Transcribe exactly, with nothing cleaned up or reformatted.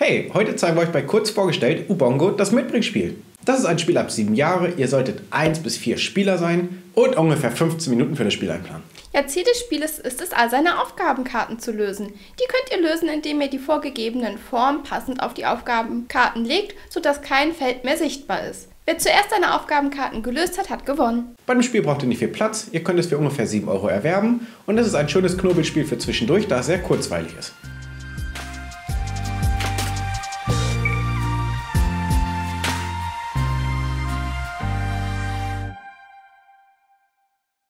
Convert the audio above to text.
Hey, heute zeigen wir euch bei kurz vorgestellt Ubongo, das Mitbringspiel. Das ist ein Spiel ab sieben Jahre, ihr solltet eins bis vier Spieler sein und ungefähr fünfzehn Minuten für das Spiel einplanen. Ja, Ziel des Spieles ist es also, seine Aufgabenkarten zu lösen. Die könnt ihr lösen, indem ihr die vorgegebenen Formen passend auf die Aufgabenkarten legt, sodass kein Feld mehr sichtbar ist. Wer zuerst seine Aufgabenkarten gelöst hat, hat gewonnen. Bei dem Spiel braucht ihr nicht viel Platz, ihr könnt es für ungefähr sieben Euro erwerben und es ist ein schönes Knobelspiel für zwischendurch, da es sehr kurzweilig ist.